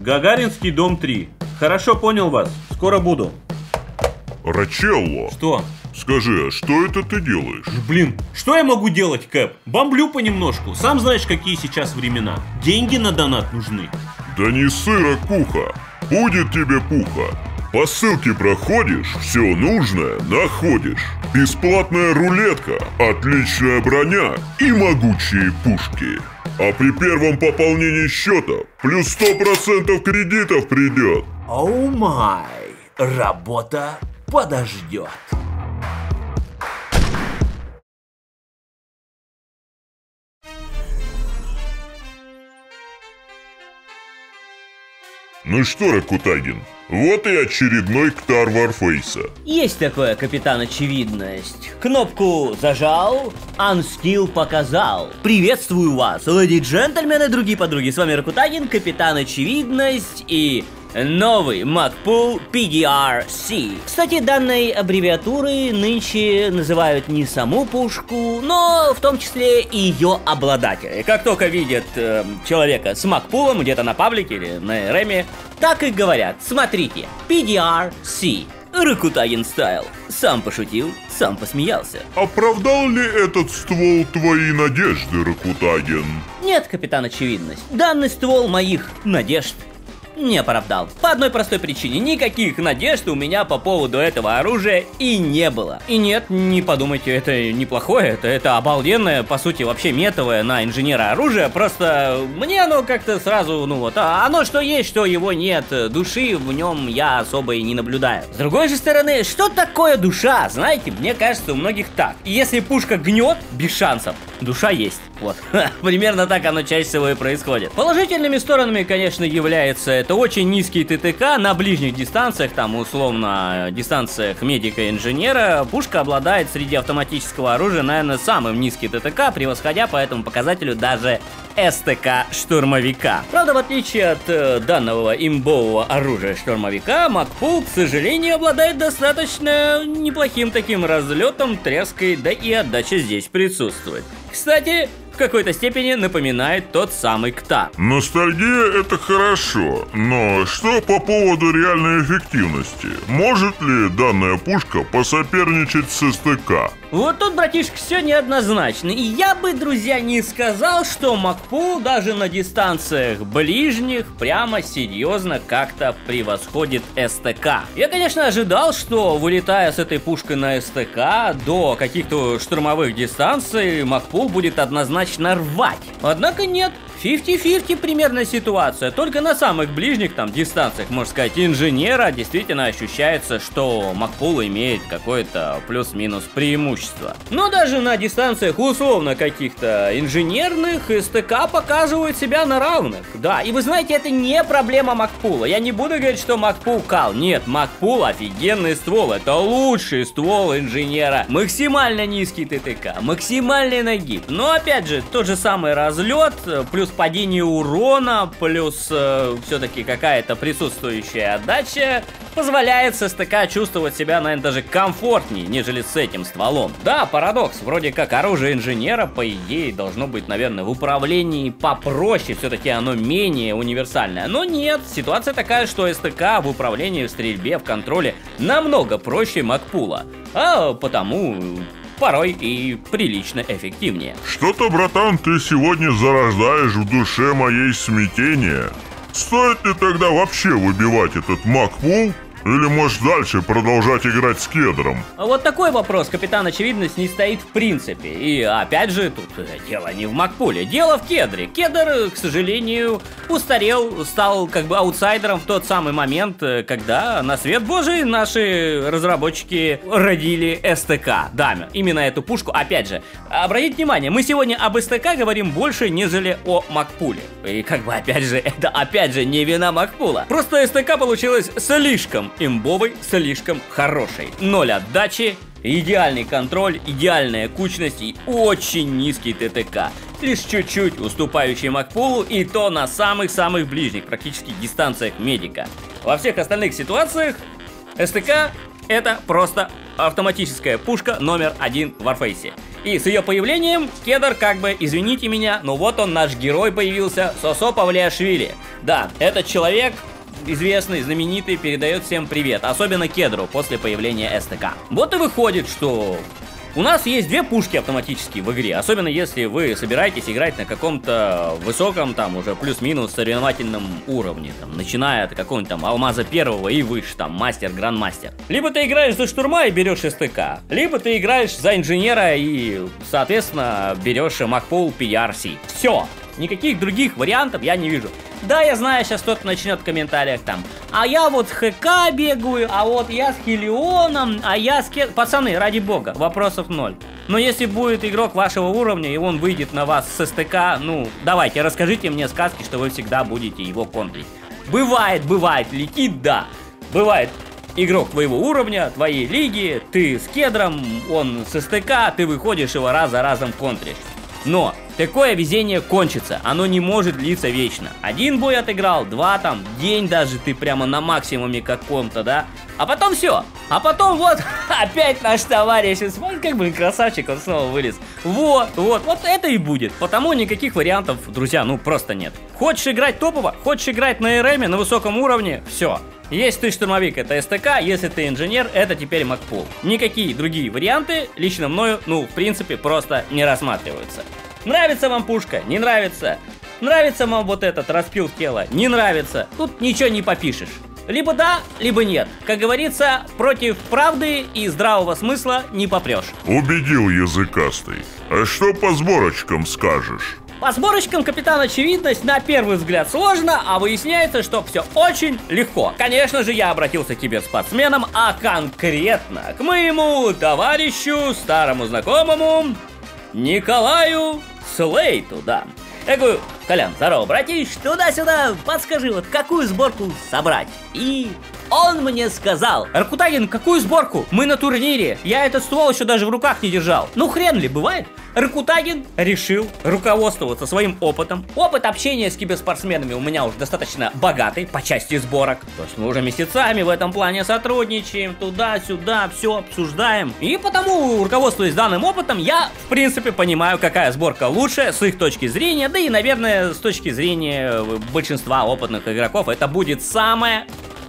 Гагаринский, дом 3. Хорошо понял вас. Скоро буду. Рачелло. Что? Скажи, а что это ты делаешь? Блин, что я могу делать, Кэп? Бомблю понемножку. Сам знаешь, какие сейчас времена. Деньги на донат нужны. Да не сыра куха. Будет тебе пуха. По ссылке проходишь, все нужное находишь. Бесплатная рулетка, отличная броня и могучие пушки. А при первом пополнении счета плюс 100% кредитов придет. Оу май, работа подождет. Ну что, Ракутагин, вот и очередной ктар Варфейса. Есть такое, капитан Очевидность. Кнопку зажал, анскилл показал. Приветствую вас, леди, джентльмены, другие подруги. С вами Ракутагин, капитан Очевидность и... новый Magpul PDR-C. Кстати, данной аббревиатурой нынче называют не саму пушку, но в том числе и ее обладателя. Как только видят человека с Magpul'ом где-то на паблике или на РМе, так и говорят: смотрите, PDR-C. Ракутагин стайл. Сам пошутил, сам посмеялся. Оправдал ли этот ствол твои надежды, Ракутагин? Нет, капитан Очевидность. Данный ствол моих надежд не оправдал. По одной простой причине: никаких надежд у меня по поводу этого оружия и не было. И нет, не подумайте, это неплохое, это обалденное, по сути, вообще метовое на инженера оружие, просто мне оно как-то сразу, ну вот, оно что есть, что его нет, души в нем я особо и не наблюдаю. С другой же стороны, что такое душа? Знаете, мне кажется, у многих так. Если пушка гнет, без шансов, душа есть. Вот, примерно так оно чаще всего и происходит. Положительными сторонами, конечно, является это очень низкий ТТК на ближних дистанциях, там условно дистанциях медика-инженера. Пушка обладает среди автоматического оружия, наверное, самым низким ТТК, превосходя по этому показателю даже СТК штурмовика. Правда, в отличие от данного имбового оружия штурмовика, Magpul, к сожалению, обладает достаточно неплохим таким разлетом, треской, да и отдача здесь присутствует. Кстати, в какой-то степени напоминает тот самый КТА. Ностальгия — это хорошо, но что по поводу реальной эффективности? Может ли данная пушка посоперничать с СТК? Вот тут, братишка, все неоднозначно. И я бы, друзья, не сказал, что Magpul даже на дистанциях ближних прямо серьезно как-то превосходит СТК. Я, конечно, ожидал, что, вылетая с этой пушкой на СТК до каких-то штурмовых дистанций, Magpul будет однозначно рвать. Однако нет. 50-50 примерно ситуация, только на самых ближних там дистанциях, можно сказать, инженера действительно ощущается, что Magpul имеет какое-то плюс-минус преимущество. Но даже на дистанциях условно каких-то инженерных СТК показывают себя на равных. Да, и вы знаете, это не проблема Magpul. Я не буду говорить, что Magpul кал. Нет, Magpul офигенный ствол, это лучший ствол инженера. Максимально низкий ТТК, максимальный нагиб. Но опять же, тот же самый разлет, плюс падение урона, плюс все-таки какая-то присутствующая отдача позволяет с СТК чувствовать себя, наверное, даже комфортнее, нежели с этим стволом. Да, парадокс, вроде как оружие инженера, по идее, должно быть, наверное, в управлении попроще, все-таки оно менее универсальное. Но нет, ситуация такая, что СТК в управлении, в стрельбе, в контроле намного проще Magpul'а, а потому... порой и прилично эффективнее. Что-то, братан, ты сегодня зарождаешь в душе моей смятение. Стоит ли тогда вообще выбивать этот Magpul? Или можешь дальше продолжать играть с кедром? Вот такой вопрос, капитан Очевидность, не стоит в принципе. И опять же, тут дело не в Magpul'е, дело в кедре. Кедр, к сожалению, устарел, стал как бы аутсайдером в тот самый момент, когда на свет божий наши разработчики родили СТК. Да, именно эту пушку, опять же, обратите внимание, мы сегодня об СТК говорим больше, нежели о Magpul'е. И как бы опять же, это опять же не вина Magpul'а. Просто СТК получилось слишком имбовый, слишком хороший. 0 отдачи, идеальный контроль, идеальная кучность и очень низкий ТТК. Лишь чуть-чуть уступающий Magpul'у, и то на самых-самых ближних, практически дистанциях медика. Во всех остальных ситуациях СТК — это просто автоматическая пушка номер 1 в Warface. И с ее появлением кедр, как бы, извините меня, но вот он, наш герой появился, Сосо Павлиашвили. Да, этот человек... известный, знаменитый, передает всем привет, особенно кедру, после появления СТК. Вот и выходит, что у нас есть две пушки автоматические в игре, особенно если вы собираетесь играть на каком-то высоком, там, уже плюс-минус соревновательном уровне, там, начиная от какого-нибудь там алмаза первого и выше, там, мастер, грандмастер. Либо ты играешь за штурма и берешь СТК, либо ты играешь за инженера и, соответственно, берешь Magpul PDR-C. Все! Никаких других вариантов я не вижу. Да, я знаю, сейчас кто-то начнет в комментариях там: а я вот с ХК бегаю, а вот я с Хелионом, а я с кем... Пацаны, ради бога, вопросов ноль. Но если будет игрок вашего уровня, и он выйдет на вас с СТК, ну, давайте, расскажите мне сказки, что вы всегда будете его контрить. Бывает, летит, да. Бывает игрок твоего уровня, твоей лиги, ты с кедром, он с СТК, ты выходишь его раз за разом контришь. Но такое везение кончится, оно не может длиться вечно. Один бой отыграл, два там, день даже ты прямо на максимуме каком-то, да? А потом все, а потом вот опять наш товарищ, смотри, как бы красавчик, он снова вылез. Вот это и будет, потому никаких вариантов, друзья, ну просто нет. Хочешь играть топово, хочешь играть на РМе, на высоком уровне, все. Если ты штурмовик, это СТК, если ты инженер, это теперь Magpul. Никакие другие варианты лично мною, ну, в принципе, просто не рассматриваются. Нравится вам пушка? Не нравится. Нравится вам вот этот распил тела? Не нравится. Тут ничего не попишешь. Либо да, либо нет. Как говорится, против правды и здравого смысла не попрешь. Убедил языкастый. А что по сборочкам скажешь? По сборочкам, капитан очевидность, на первый взгляд сложно, а выясняется, что все очень легко. Конечно же, я обратился к киберспортсменам, а конкретно к моему товарищу, старому знакомому, Николаю Слейту, да. Я говорю: Колян, здорово, братиш, туда-сюда, подскажи, вот какую сборку собрать? И... он мне сказал: Аркутагин, какую сборку? Мы на турнире. Я этот ствол еще даже в руках не держал. Ну хрен ли, бывает? Аркутагин решил руководствоваться своим опытом. Опыт общения с киберспортсменами у меня уже достаточно богатый по части сборок. То есть мы уже месяцами в этом плане сотрудничаем, туда-сюда, все обсуждаем. И потому, руководствуясь данным опытом, я, в принципе, понимаю, какая сборка лучше с их точки зрения, да и, наверное, с точки зрения большинства опытных игроков, это будет самая...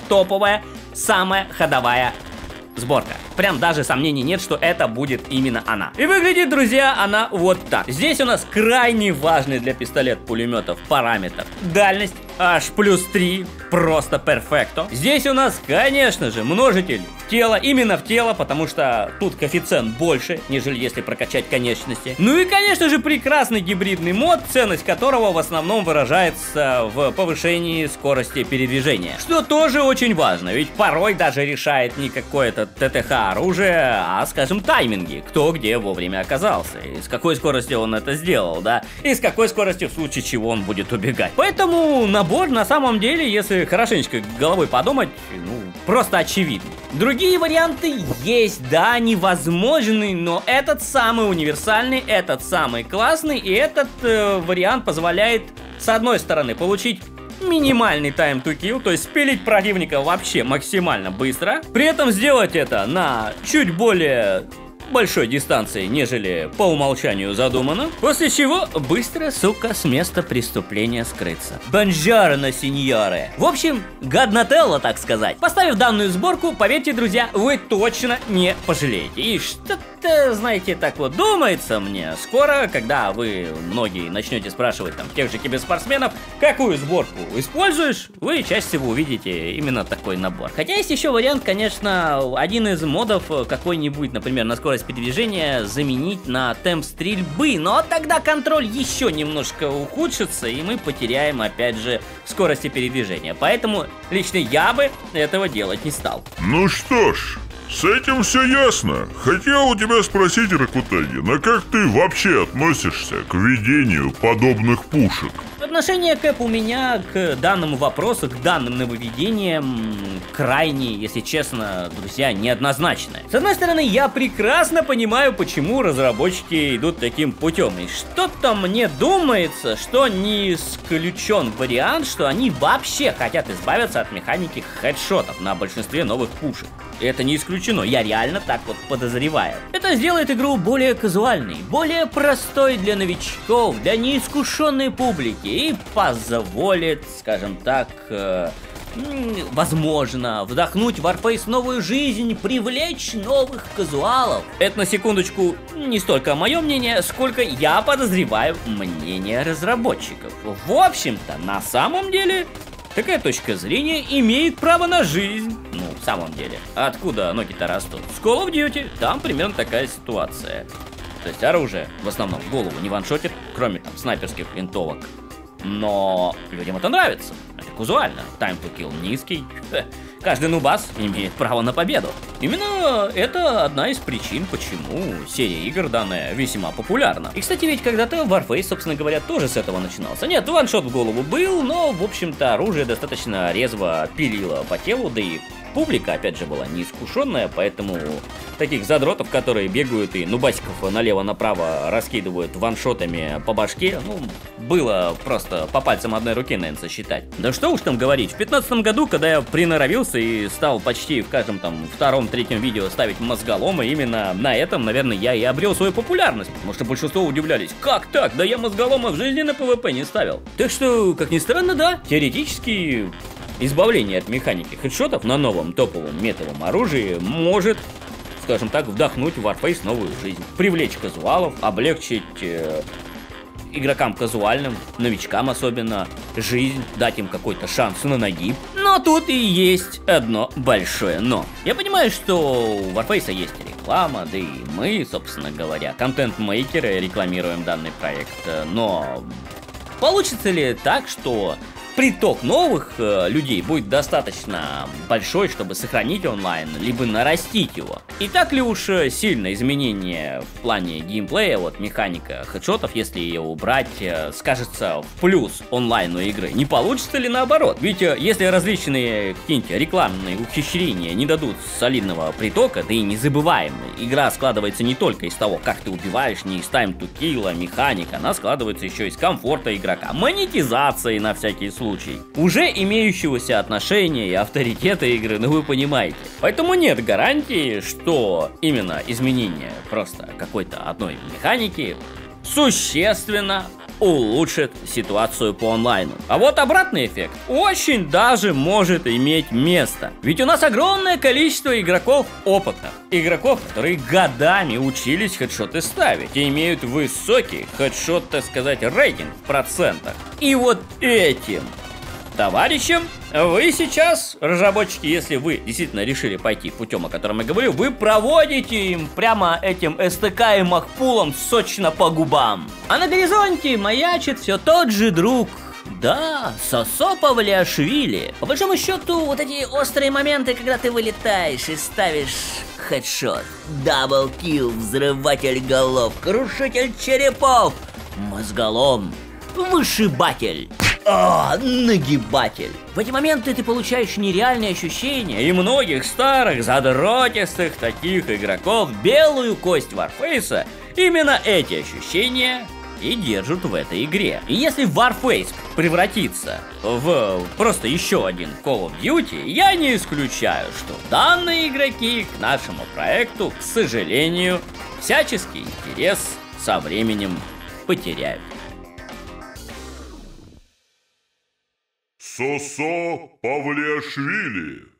топовая, самая ходовая сборка. Прям даже сомнений нет, что это будет именно она. И выглядит, друзья, она вот так. Здесь у нас крайне важный для пистолет-пулеметов параметр. Дальность аж +3, просто перфекто. Здесь у нас, конечно же, множитель в тело, именно в тело, потому что тут коэффициент больше, нежели если прокачать конечности. Ну и, конечно же, прекрасный гибридный мод, ценность которого в основном выражается в повышении скорости передвижения, что тоже очень важно, ведь порой даже решает не какое-то ТТХ оружие, а, скажем, тайминги, кто где вовремя оказался, и с какой скоростью он это сделал, да, и с какой скоростью в случае чего он будет убегать. Поэтому набор, на самом деле, если хорошенечко головой подумать, ну, просто очевидно. Другие варианты есть, да, они возможны, но этот самый универсальный, этот самый классный, и этот вариант позволяет, с одной стороны, получить минимальный time to kill, то есть спилить противника вообще максимально быстро, при этом сделать это на чуть более большой дистанции, нежели по умолчанию задумано, после чего быстро, сука, с места преступления скрыться. Бонжарно, сеньоры. В общем, гаднателло, так сказать. Поставив данную сборку, поверьте, друзья, вы точно не пожалеете. И что-то, знаете, так вот думается мне, скоро, когда вы многие начнете спрашивать там тех же киберспортсменов, какую сборку используешь, вы чаще всего увидите именно такой набор. Хотя есть еще вариант, конечно, один из модов какой-нибудь, например, на скорость передвижения заменить на темп стрельбы, но тогда контроль еще немножко ухудшится, и мы потеряем, опять же, скорости передвижения. Поэтому лично я бы этого делать не стал. Ну что ж, с этим все ясно. Хотел у тебя спросить, Ракутагин, а как ты вообще относишься к ведению подобных пушек? отношение Кэп у меня к данному вопросу, к данным нововведениям крайне, если честно, друзья, неоднозначное. С одной стороны, я прекрасно понимаю, почему разработчики идут таким путем. И что-то мне думается, что не исключен вариант, что они вообще хотят избавиться от механики хедшотов на большинстве новых пушек. Это не исключено, я реально так вот подозреваю. Это сделает игру более казуальной, более простой для новичков, для неискушенной публики и позволит, скажем так, возможно, вдохнуть в Warface новую жизнь, привлечь новых казуалов. Это, на секундочку, не столько мое мнение, сколько я подозреваю мнение разработчиков. В общем-то, на самом деле, такая точка зрения имеет право на жизнь. Ну, в самом деле, откуда ноги-то растут? С Call of Duty там примерно такая ситуация. То есть оружие в основном в голову не ваншотит, кроме там снайперских винтовок. Но людям это нравится. Это казуально. Time to kill низкий. Каждый нубас имеет право на победу. Именно это одна из причин, почему серия игр данная весьма популярна. И, кстати, ведь когда-то Warface, собственно говоря, тоже с этого начинался. Нет, ваншот в голову был, но, в общем-то, оружие достаточно резво пилило по телу, да и публика, опять же, была неискушенная, поэтому таких задротов, которые бегают и нубасиков налево-направо раскидывают ваншотами по башке, ну, было просто по пальцам одной руки, наверное, сосчитать. Да что уж там говорить, в 2015 году, когда я приноровился и стал почти в каждом там втором-третьем видео ставить мозголомы, именно на этом, наверное, я и обрел свою популярность, потому что большинство удивлялись, как так, да я мозголома в жизни на ПВП не ставил. Так что, как ни странно, да, теоретически избавление от механики хедшотов на новом топовом метовом оружии может, скажем так, вдохнуть в Warface новую жизнь. Привлечь казуалов, облегчить игрокам казуальным, новичкам особенно, жизнь, дать им какой-то шанс на нагиб. Но тут и есть одно большое но. Я понимаю, что у Warface есть реклама, да и мы, собственно говоря, контент-мейкеры, рекламируем данный проект. Но получится ли так, что приток новых людей будет достаточно большой, чтобы сохранить онлайн, либо нарастить его? И так ли уж сильно изменение в плане геймплея, вот механика хедшотов, если ее убрать, скажется в плюс онлайну игры? Не получится ли наоборот? Ведь если различные какие-нибудь рекламные ухищрения не дадут солидного притока, да и незабываемый, игра складывается не только из того, как ты убиваешь, не из time to kill, механика, она складывается еще из комфорта игрока, монетизации на всякие случаи. Уже имеющегося отношения и авторитета игры, ну вы понимаете. Поэтому нет гарантии, что именно изменение просто какой-то одной механики существенно улучшит ситуацию по онлайну. А вот обратный эффект очень даже может иметь место. Ведь у нас огромное количество игроков опытных. Игроков, которые годами учились хедшоты ставить и имеют высокий хедшот, так сказать, рейтинг в процентах. И вот этим товарищам вы сейчас, разработчики, если вы действительно решили пойти путем, о котором я говорю, вы проводите им прямо этим СТК и Магпулом сочно по губам. А на горизонте маячит все тот же друг. Да, Сосо Павлиашвили. По большому счету, вот эти острые моменты, когда ты вылетаешь и ставишь хедшот, даблкил, взрыватель голов, крушитель черепов, мозголом, вышибатель. Нагибатель. В эти моменты ты получаешь нереальные ощущения. И многих старых, задротистых таких игроков, белую кость Warface'а, именно эти ощущения и держат в этой игре. И если Warface превратится в просто еще один Call of Duty, я не исключаю, что данные игроки к нашему проекту, к сожалению, всяческий интерес со временем потеряют. Сосо Павлиашвили.